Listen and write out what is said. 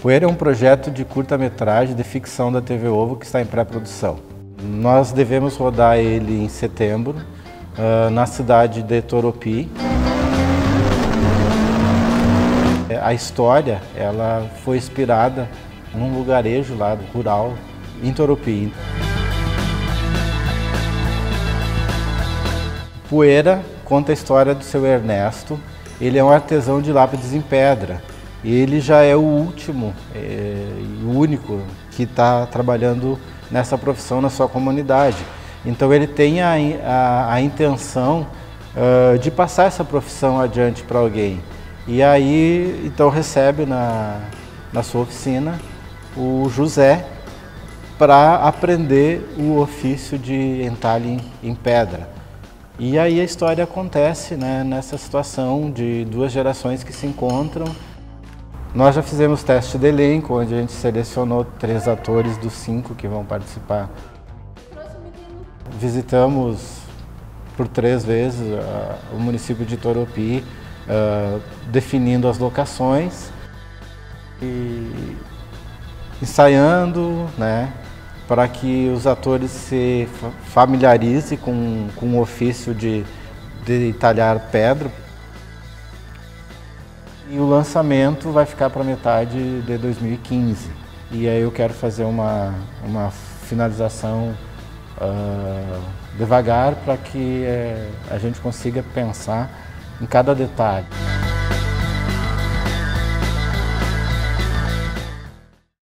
Poeira é um projeto de curta-metragem de ficção da TV Ovo que está em pré-produção. Nós devemos rodar ele em setembro, na cidade de Toropi. A história ela foi inspirada num lugarejo lá rural, em Toropi. Poeira conta a história do seu Ernesto. Ele é um artesão de lápides em pedra. Ele já é o último e único que está trabalhando nessa profissão na sua comunidade. Então ele tem a intenção de passar essa profissão adiante para alguém. E aí então recebe na sua oficina o José para aprender o ofício de entalhe em pedra. E aí a história acontece, né, nessa situação de duas gerações que se encontram. Nós já fizemos teste de elenco, onde a gente selecionou 3 atores dos 5 que vão participar. Visitamos por 3 vezes o município de Toropi, definindo as locações e ensaiando, né, para que os atores se familiarizem com o ofício de talhar pedra. E o lançamento vai ficar para metade de 2015. E aí eu quero fazer uma finalização devagar para que a gente consiga pensar em cada detalhe.